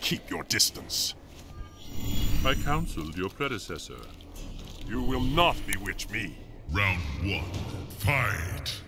Keep your distance. I counseled your predecessor. You will not bewitch me. Round one, fight!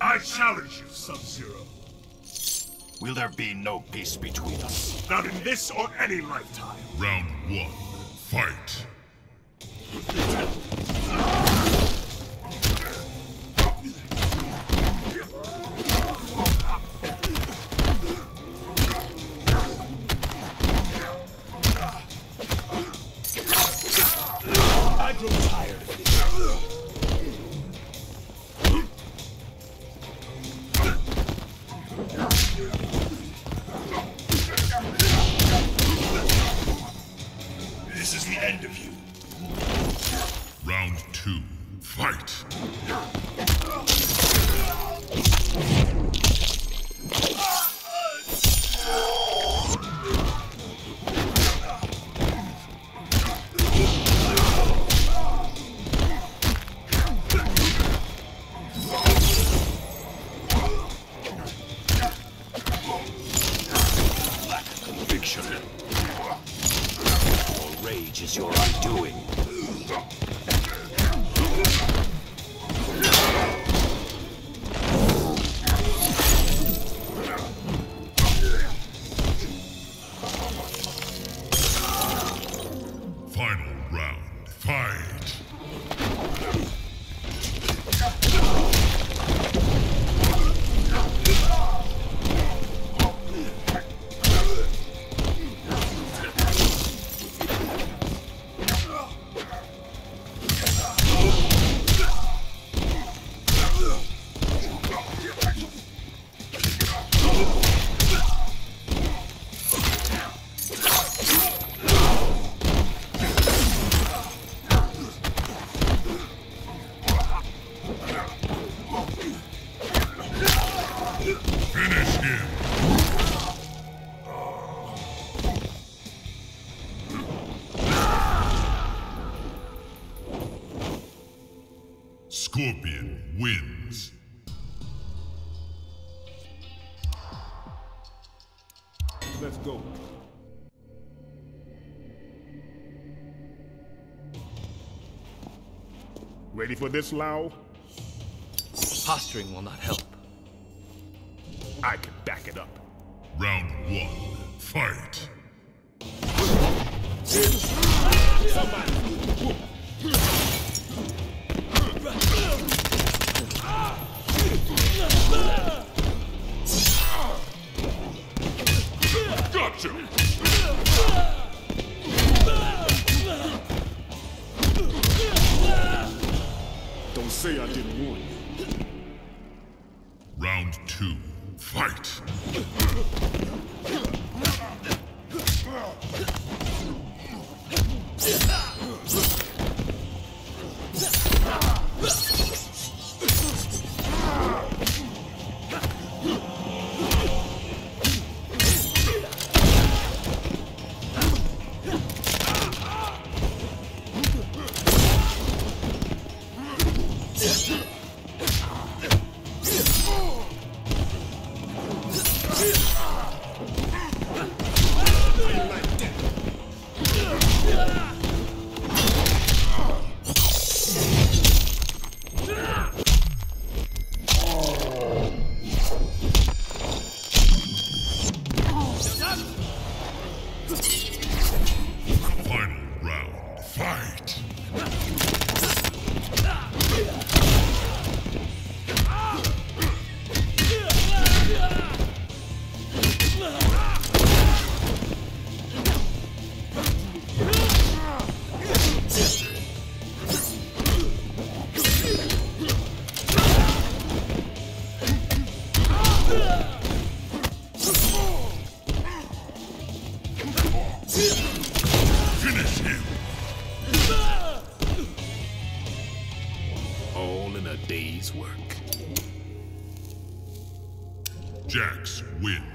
I challenge you, Sub-Zero. Will there be no peace between us? Not in this or any lifetime. Round one, fight. Scorpion wins. Let's go. Ready for this, Lao? Posturing will not help. I can back it up. Round one, fight. Somebody. Ah! Don't say I didn't warn you. Round two, fight! All in a day's work. Jax wins.